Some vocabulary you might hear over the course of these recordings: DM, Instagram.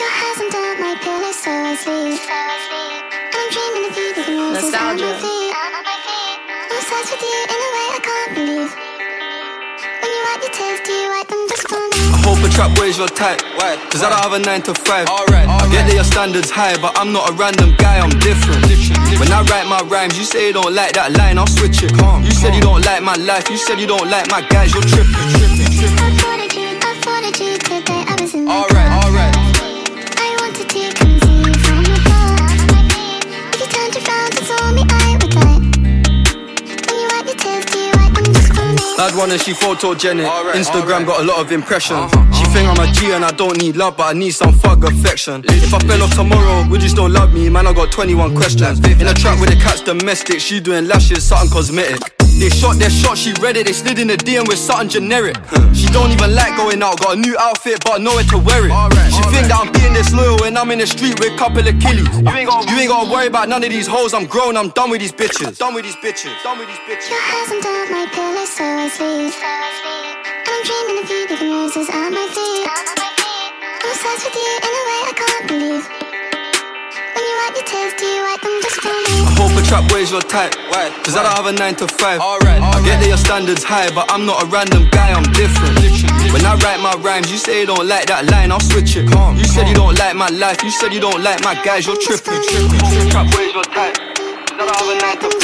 Your highs and dark, my pill is so I sleep. I'm dreaming of you, the music on my feet. I'm obsessed with you in a way I can't believe. When you wipe your tears, do you wipe them just for me? I hope a trap wears your type, cause I don't have a 9 to 5. I get that your standards high, but I'm not a random guy, I'm different. When I write my rhymes, you say you don't like that line, I'll switch it. You said you don't like my life, you said you don't like my guys, you're tripping. I thwarted you today, I was in my car. I wanted to come see you from above. If you turned around and saw me, I would die. When you wipe your tears, do you wipe them just for me? Bad one and she photogenic, Instagram got a lot of impressions. Think I'm a G and I don't need love, but I need some fuck affection. If I fell off tomorrow, would you still love me? Man, I got 21 questions. In a trap with the cat's domestic, she doing lashes, something cosmetic. They shot their shot, she read it, they slid in the DM with something generic. She don't even like going out, got a new outfit but nowhere to wear it. She think that I'm being disloyal when I'm in the street with a couple of killies. You ain't gotta worry about none of these hoes, I'm grown, I'm done with these bitches. Your highs and dark, my pillow, so I sleep. I'm dreaming of you, the roses on my feet. I'm obsessed with you in a way I can't believe. When you wipe your tears, do you wipe them just for me? I hope a trap wears your type, cause I don't have a 9 to 5. I get that your standards high, but I'm not a random guy, I'm different. When I write my rhymes, you say you don't like that line, I'll switch it. You said you don't like my life, you said you don't like my guys, you're tripping. I hope a trap wears your type, cause I don't have a 9 to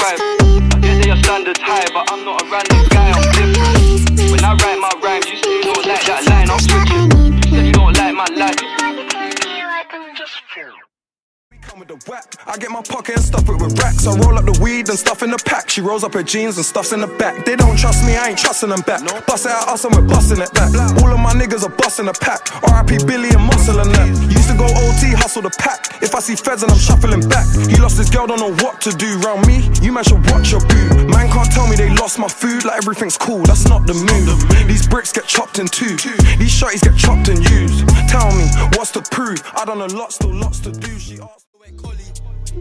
5. I get that your standards high, but I'm not a random guy, I'm different. When I write my rhymes, you say you don't like that line, I'm switching. You said you don't like my life. We come with the whack. I get my pocket and stuff it with racks. I roll up the weed and stuff in the pack. She rolls up her jeans and stuff's in the back. They don't trust me, I ain't trusting them back. Bust it out us and we're busting it back. All of my niggas are busting the pack. R.I.P. Billy and Muscle and that. Used to go OT, hustle the pack. If I see feds and I'm shuffling back. He lost his girl, don't know what to do. Round me, you man should watch your boo. Man can't tell me they lost my food. Like everything's cool, that's not the move. These bricks get chopped in two. These shotties get chopped and used. Tell me, what's to prove? I done a lot, still lots to do. She asked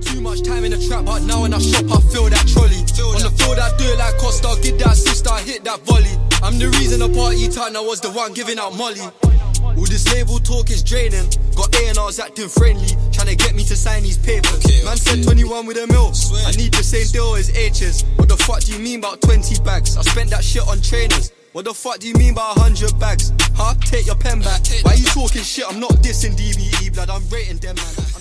too much time in the trap, but now when I shop, I feel that trolley. On the field, I do it like Costa, get that assist, I hit that volley. I'm the reason the party time, I was the one giving out molly. All this label talk is draining. Got A&R's acting friendly, trying to get me to sign these papers. Man said 21 with a mil, I need the same deal as H's. What the fuck do you mean about 20 bags? I spent that shit on trainers. What the fuck do you mean by 100 bags? Huh? Take your pen back. Why you talking shit? I'm not dissing DBE, blood, I'm rating them, man.